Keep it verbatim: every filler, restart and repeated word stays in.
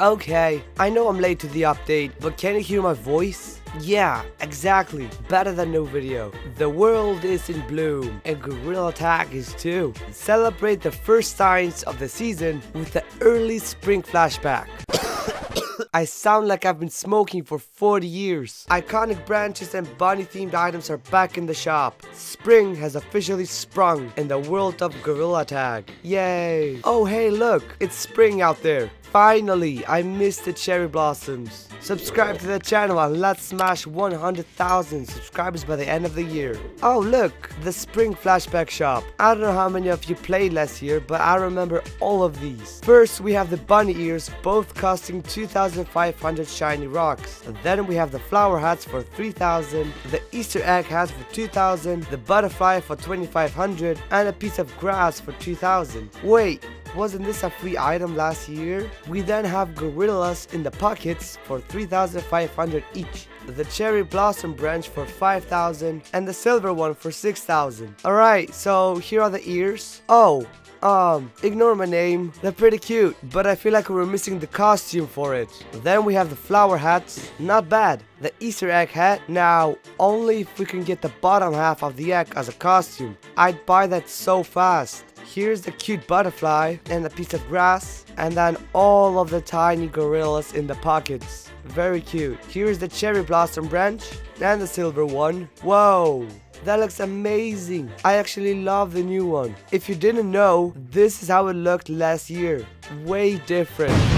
Okay, I know I'm late to the update, but can you hear my voice? Yeah, exactly, better than no video. The world is in bloom, and Gorilla Tag is too. Celebrate the first signs of the season with the early spring flashback. I sound like I've been smoking for forty years. Iconic branches and bunny-themed items are back in the shop. Spring has officially sprung in the world of Gorilla Tag. Yay! Oh hey look, it's spring out there. Finally, I missed the cherry blossoms. Subscribe to the channel and let's smash one hundred thousand subscribers by the end of the year. Oh look, the spring flashback shop. I don't know how many of you played last year, but I remember all of these. First we have the bunny ears, both costing two thousand five hundred shiny rocks. And then we have the flower hats for three thousand, the Easter egg hats for two thousand, the butterfly for twenty-five hundred, and a piece of grass for two thousand. Wait, wasn't this a free item last year? We then have gorillas in the pockets for three thousand five hundred each, the cherry blossom branch for five thousand, and the silver one for six thousand. Alright, so here are the ears. Oh, um, ignore my name. They're pretty cute, but I feel like we're missing the costume for it. Then we have the flower hats. Not bad. The Easter egg hat, now only if we can get the bottom half of the egg as a costume. I'd buy that so fast. Here's the cute butterfly and a piece of grass, and then all of the tiny gorillas in the pockets. Very cute. Here's the cherry blossom branch and the silver one. Whoa! That looks amazing. I actually love the new one. If you didn't know, this is how it looked last year. Way different.